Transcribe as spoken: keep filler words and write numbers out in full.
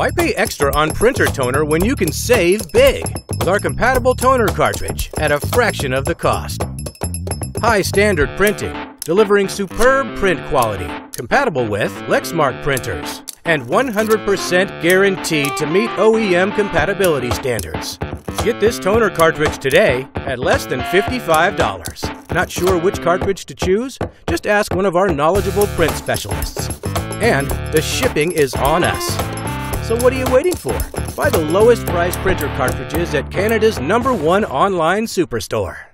Why pay extra on printer toner when you can save big with our compatible toner cartridge at a fraction of the cost? High standard printing, delivering superb print quality, compatible with Lexmark printers, and one hundred percent guaranteed to meet O E M compatibility standards. Get this toner cartridge today at less than fifty-five dollars. Not sure which cartridge to choose? Just ask one of our knowledgeable print specialists. And the shipping is on us. So what are you waiting for? Buy the lowest price printer cartridges at Canada's number one online superstore.